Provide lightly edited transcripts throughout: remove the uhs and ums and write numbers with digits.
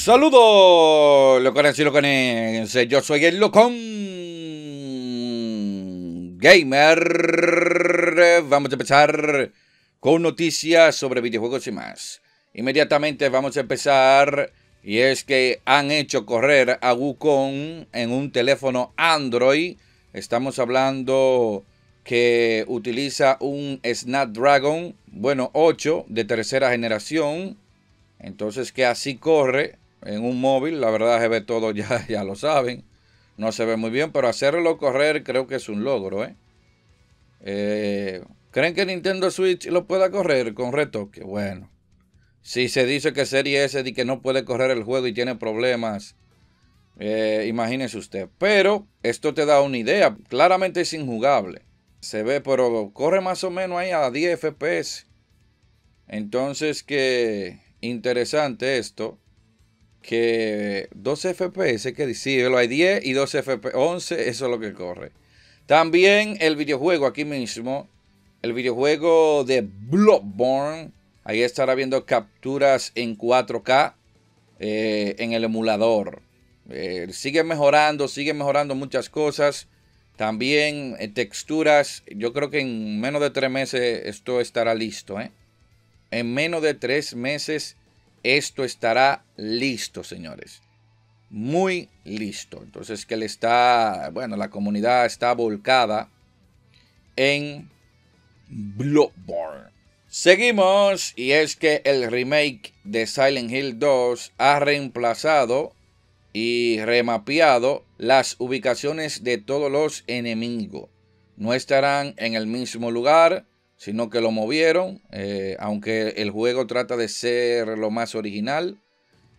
Saludos, locones y locones. Yo soy el Wukong Gamer. Vamos a empezar con noticias sobre videojuegos y más. Inmediatamente vamos a empezar. Y es que han hecho correr a Wukong en un teléfono Android. Estamos hablando que utiliza un Snapdragon, bueno, 8 de tercera generación. Entonces que así corre en un móvil, la verdad se ve todo, ya lo saben. No se ve muy bien, pero hacerlo correr creo que es un logro, ¿eh? ¿Creen que Nintendo Switch lo pueda correr con retoque? Bueno, si se dice que Serie S y que no puede correr el juego y tiene problemas, imagínese usted. Pero esto te da una idea, claramente es injugable. Se ve, pero corre más o menos ahí a 10 FPS. Entonces que... interesante esto, que 12 FPS, que sí, hay 10 y 12 FPS, 11, eso es lo que corre. También el videojuego aquí mismo, el videojuego de Bloodborne, ahí estará viendo capturas en 4K en el emulador. Sigue mejorando muchas cosas, también texturas. Yo creo que en menos de 3 meses esto estará listo, ¿eh? En menos de 3 meses esto estará listo, señores. Muy listo. Entonces que le está, bueno, la comunidad está volcada en Bloodborne. Seguimos, y es que el remake de Silent Hill 2 ha reemplazado y remapeado las ubicaciones de todos los enemigos. No estarán en el mismo lugar, sino que lo movieron, aunque el juego trata de ser lo más original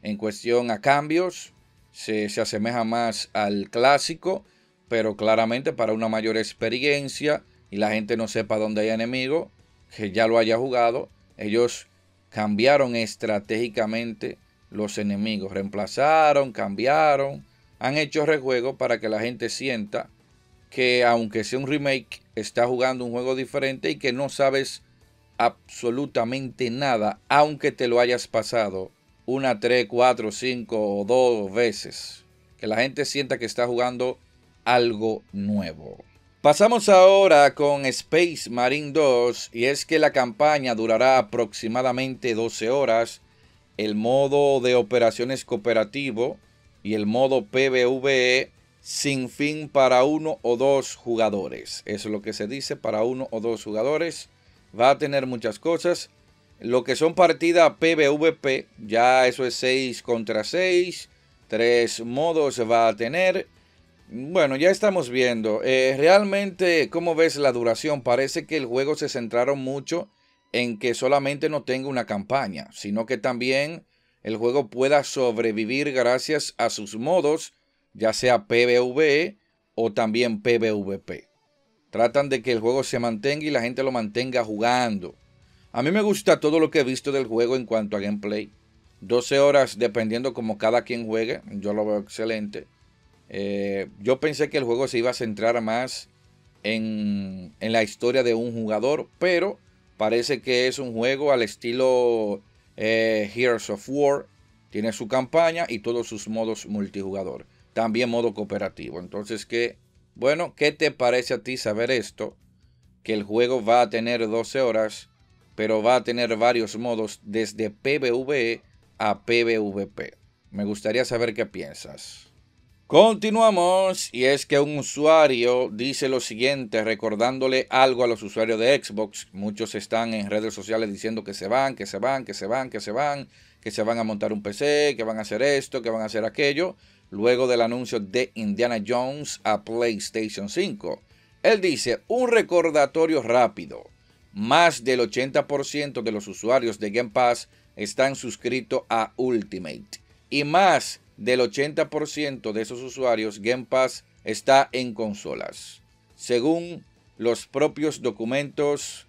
en cuestión a cambios. Se asemeja más al clásico, pero claramente para una mayor experiencia y la gente no sepa dónde hay enemigo, que ya lo haya jugado. Ellos cambiaron estratégicamente los enemigos, reemplazaron, cambiaron, han hecho rejuego para que la gente sienta que aunque sea un remake, está jugando un juego diferente y que no sabes absolutamente nada, aunque te lo hayas pasado una, 3, 4, 5 o 2 veces. Que la gente sienta que está jugando algo nuevo. Pasamos ahora con Space Marine 2, y es que la campaña durará aproximadamente 12 horas. El modo de operaciones cooperativo y el modo PvE sin fin para 1 o 2 jugadores. Eso es lo que se dice, para 1 o 2 jugadores. Va a tener muchas cosas. Lo que son partidas PvP, ya eso es 6 contra 6. 3 modos va a tener. Bueno, ya estamos viendo. Realmente, ¿cómo ves la duración? Parece que el juego se centraron mucho en que solamente no tenga una campaña, sino que también el juego pueda sobrevivir gracias a sus modos, ya sea PvE o también PvP. Tratan de que el juego se mantenga y la gente lo mantenga jugando. A mí me gusta todo lo que he visto del juego en cuanto a gameplay. 12 horas dependiendo como cada quien juegue. Yo lo veo excelente. Yo pensé que el juego se iba a centrar más en la historia de un jugador, pero parece que es un juego al estilo Gears of War. Tiene su campaña y todos sus modos multijugador. También modo cooperativo. Entonces, que bueno, ¿qué te parece a ti saber esto? Que el juego va a tener 12 horas, pero va a tener varios modos, desde PvE a PvP. Me gustaría saber qué piensas. Continuamos, y es que un usuario dice lo siguiente, recordándole algo a los usuarios de Xbox. Muchos están en redes sociales diciendo que se van, que se van, que se van, que se van, que se van a montar un PC, que van a hacer esto, que van a hacer aquello. Luego del anuncio de Indiana Jones a PlayStation 5. Él dice, un recordatorio rápido. Más del 80% de los usuarios de Game Pass están suscritos a Ultimate. Y más del 80% de esos usuarios, Game Pass está en consolas. Según los propios documentos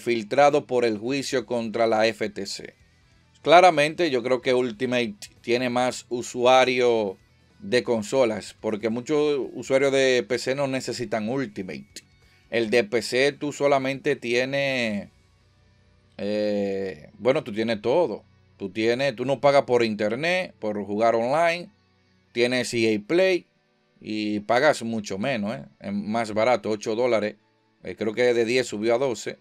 filtrados por el juicio contra la FTC. Claramente yo creo que Ultimate tiene más usuario de consolas, porque muchos usuarios de PC no necesitan Ultimate. El de PC tú solamente tienes, bueno, tú tienes todo. Tú no pagas por internet, por jugar online. Tienes EA Play y pagas mucho menos, es más barato, $8. Creo que de 10 subió a 12.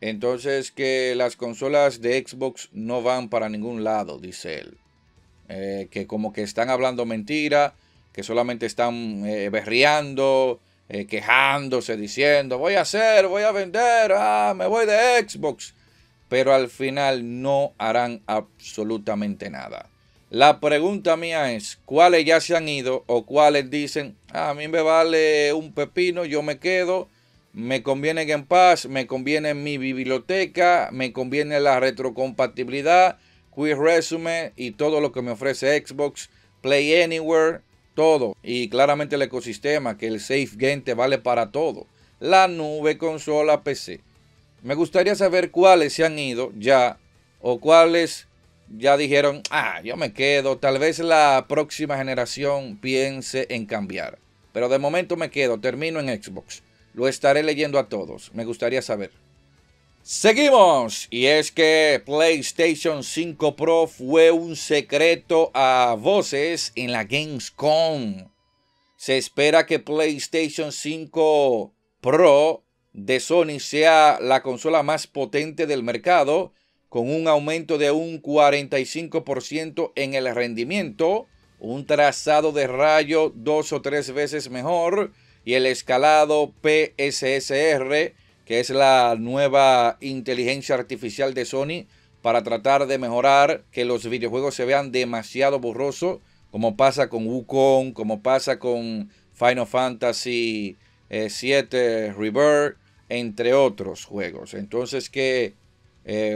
Entonces que las consolas de Xbox no van para ningún lado, dice él. Que como que están hablando mentira, que solamente están berreando, quejándose, diciendo voy a vender, me voy de Xbox. Pero al final no harán absolutamente nada. La pregunta mía es, ¿cuáles ya se han ido o cuáles dicen, a mí me vale un pepino, yo me quedo, me conviene Game Pass, me conviene mi biblioteca, me conviene la retrocompatibilidad, Quick Resume y todo lo que me ofrece Xbox, Play Anywhere, todo? Y claramente el ecosistema, que el Safe Game te vale para todo. La nube, consola, PC. Me gustaría saber cuáles se han ido ya o cuáles ya dijeron, yo me quedo. Tal vez la próxima generación piense en cambiar. Pero de momento me quedo, termino en Xbox. Lo estaré leyendo a todos, me gustaría saber. Seguimos. Y es que PlayStation 5 Pro fue un secreto a voces en la Gamescom. Se espera que PlayStation 5 Pro de Sony sea la consola más potente del mercado, con un aumento de un 45% en el rendimiento, un trazado de rayo 2 o 3 veces mejor y el escalado PSSR, que es la nueva inteligencia artificial de Sony para tratar de mejorar que los videojuegos se vean demasiado borrosos, como pasa con Wukong, como pasa con Final Fantasy 7 Rebirth, entre otros juegos. Entonces que,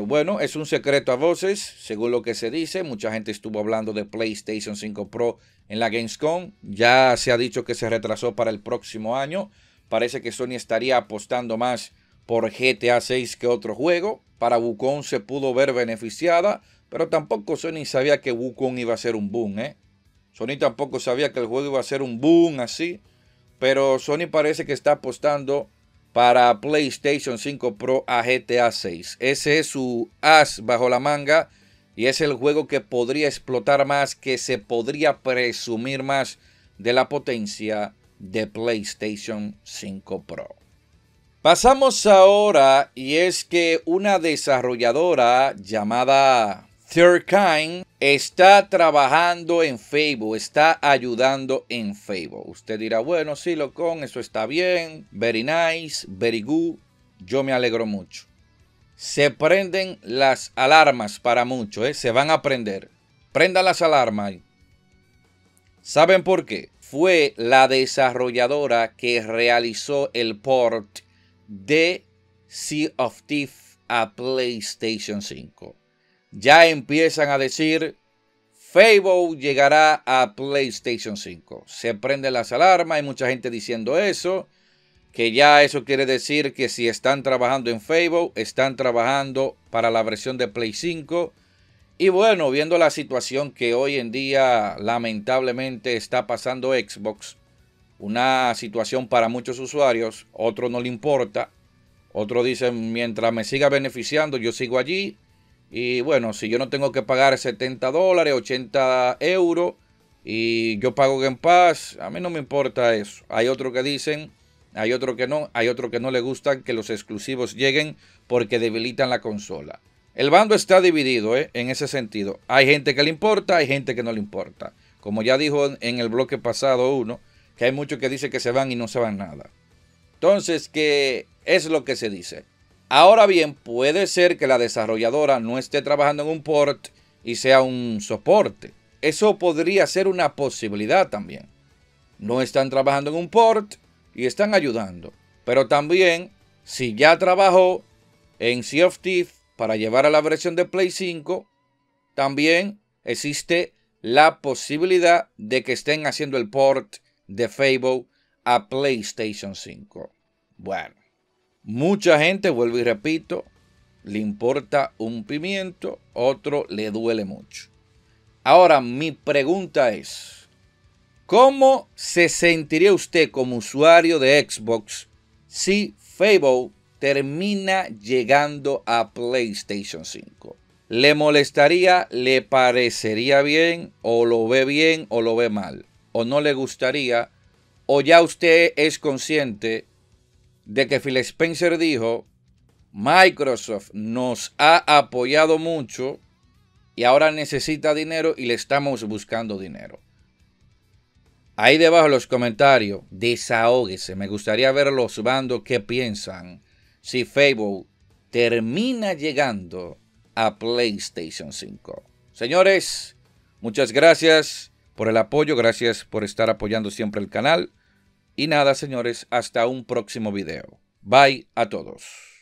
bueno, es un secreto a voces, según lo que se dice. Mucha gente estuvo hablando de PlayStation 5 Pro en la Gamescom. Ya se ha dicho que se retrasó para el próximo año. Parece que Sony estaría apostando más por GTA 6 que otro juego. Para Wukong se pudo ver beneficiada, pero tampoco Sony sabía que Wukong iba a ser un boom, Sony tampoco sabía que el juego iba a ser un boom así. Pero Sony parece que está apostando para PlayStation 5 Pro a GTA 6. Ese es su as bajo la manga y es el juego que podría explotar más, que se podría presumir más de la potencia de PlayStation 5 Pro. Pasamos ahora, y es que una desarrolladora llamada Third Kind está trabajando en Fable, está ayudando en Fable. Usted dirá, bueno, sí, Locón, eso está bien, very nice, very good, yo me alegro mucho. Se prenden las alarmas para mucho, se van a prender. Prendan las alarmas. ¿Saben por qué? Fue la desarrolladora que realizó el port de Sea of Thieves a PlayStation 5. Ya empiezan a decir, Fable llegará a PlayStation 5. Se prenden las alarmas, hay mucha gente diciendo eso, que ya eso quiere decir que si están trabajando en Fable, están trabajando para la versión de Play 5. Y bueno, viendo la situación que hoy en día lamentablemente está pasando Xbox, una situación para muchos usuarios, otros no le importa, otros dicen, mientras me siga beneficiando, yo sigo allí. Y bueno, si yo no tengo que pagar $70, 80 euros, y yo pago Game Pass, a mí no me importa eso. Hay otros que dicen, hay otros que no, hay otros que no les gustan que los exclusivos lleguen porque debilitan la consola. El bando está dividido, en ese sentido. Hay gente que le importa, hay gente que no le importa. Como ya dijo en el bloque pasado uno, que hay muchos que dicen que se van y no se van nada. Entonces, ¿qué es lo que se dice? Ahora bien, puede ser que la desarrolladora no esté trabajando en un port y sea un soporte. Eso podría ser una posibilidad también. No están trabajando en un port y están ayudando. Pero también, si ya trabajó en Sea of Thieves para llevar a la versión de Play 5, también existe la posibilidad de que estén haciendo el port de Fable a PlayStation 5. Bueno. Mucha gente, vuelvo y repito, le importa un pimiento, otro le duele mucho. Ahora, mi pregunta es, ¿cómo se sentiría usted como usuario de Xbox si Fable termina llegando a PlayStation 5? ¿Le molestaría? ¿Le parecería bien? ¿O lo ve bien o lo ve mal? ¿O no le gustaría? ¿O ya usted es consciente de que Phil Spencer dijo, Microsoft nos ha apoyado mucho y ahora necesita dinero y le estamos buscando dinero? Ahí debajo en los comentarios, desahóguese. Me gustaría ver los bandos que piensan si Fable termina llegando a PlayStation 5. Señores, muchas gracias por el apoyo. Gracias por estar apoyando siempre el canal. Y nada, señores, hasta un próximo video. Bye a todos.